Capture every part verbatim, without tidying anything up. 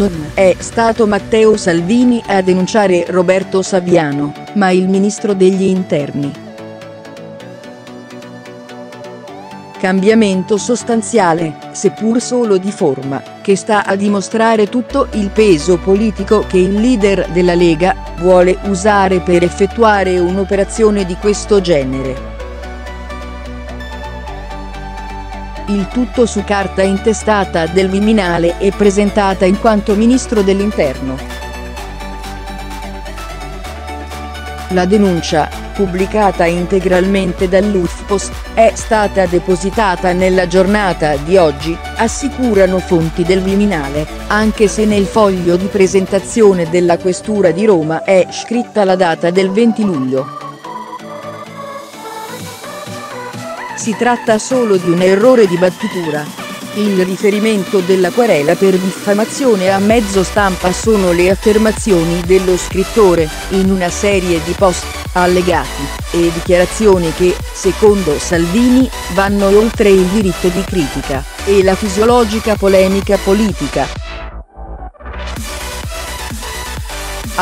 Non è stato Matteo Salvini a denunciare Roberto Saviano, ma il ministro degli interni. Cambiamento sostanziale, seppur solo di forma, che sta a dimostrare tutto il peso politico che il leader della Lega vuole usare per effettuare un'operazione di questo genere. Il tutto su carta intestata del Viminale e presentata in quanto ministro dell'Interno. La denuncia, pubblicata integralmente dall'Ufpost, è stata depositata nella giornata di oggi, assicurano fonti del Viminale, anche se nel foglio di presentazione della Questura di Roma è scritta la data del venti luglio. Si tratta solo di un errore di battitura. Il riferimento della querela per diffamazione a mezzo stampa sono le affermazioni dello scrittore, in una serie di post, allegati, e dichiarazioni che, secondo Salvini, vanno oltre il diritto di critica, e la fisiologica polemica politica.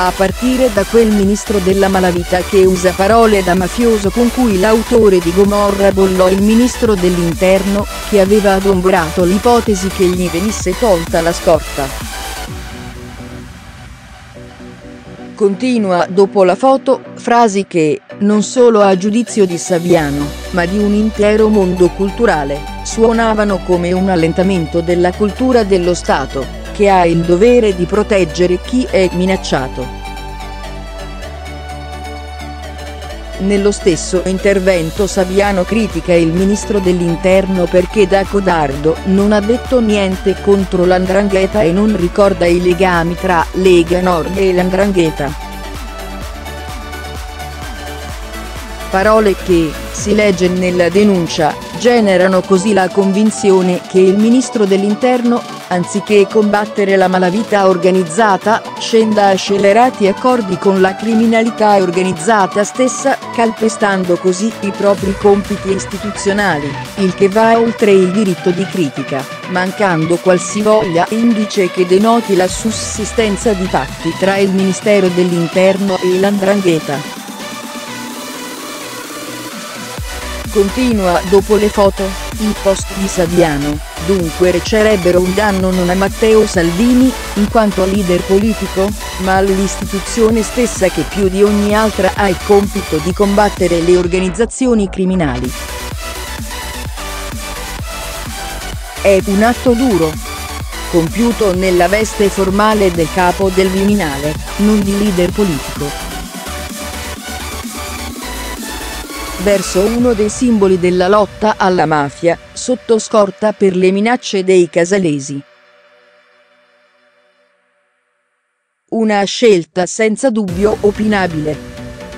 A partire da quel ministro della malavita che usa parole da mafioso con cui l'autore di Gomorra bollò il ministro dell'interno, che aveva adombrato l'ipotesi che gli venisse tolta la scorta. Continua dopo la foto, frasi che, non solo a giudizio di Saviano, ma di un intero mondo culturale, suonavano come un allentamento della cultura dello Stato, che ha il dovere di proteggere chi è minacciato. Nello stesso intervento Saviano critica il ministro dell'interno perché da codardo non ha detto niente contro l'ndrangheta e non ricorda i legami tra Lega Nord e l'ndrangheta. Parole che, si legge nella denuncia, generano così la convinzione che il ministro dell'interno, anziché combattere la malavita organizzata, scenda a scellerati accordi con la criminalità organizzata stessa, calpestando così i propri compiti istituzionali, il che va oltre il diritto di critica, mancando qualsivoglia indice che denoti la sussistenza di patti tra il Ministero dell'Interno e l'ndrangheta. Continua dopo le foto, i post di Saviano, dunque recerebbero un danno non a Matteo Salvini, in quanto leader politico, ma all'istituzione stessa che più di ogni altra ha il compito di combattere le organizzazioni criminali. È un atto duro, compiuto nella veste formale del capo del Viminale, non di leader politico, verso uno dei simboli della lotta alla mafia, sotto scorta per le minacce dei casalesi. Una scelta senza dubbio opinabile.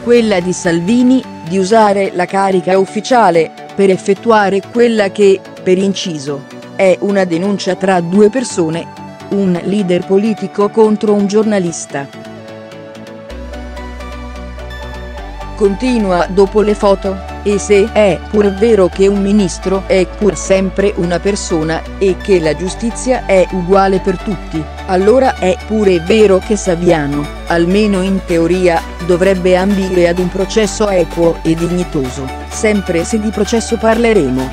Quella di Salvini, di usare la carica ufficiale, per effettuare quella che, per inciso, è una denuncia tra due persone, un leader politico contro un giornalista. Continua dopo le foto, e se è pur vero che un ministro è pur sempre una persona, e che la giustizia è uguale per tutti, allora è pure vero che Saviano, almeno in teoria, dovrebbe ambire ad un processo equo e dignitoso, sempre se di processo parleremo.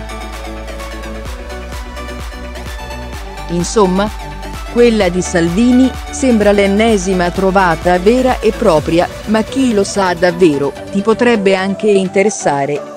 Insomma, quella di Salvini sembra l'ennesima trovata vera e propria, ma chi lo sa davvero, ti potrebbe anche interessare.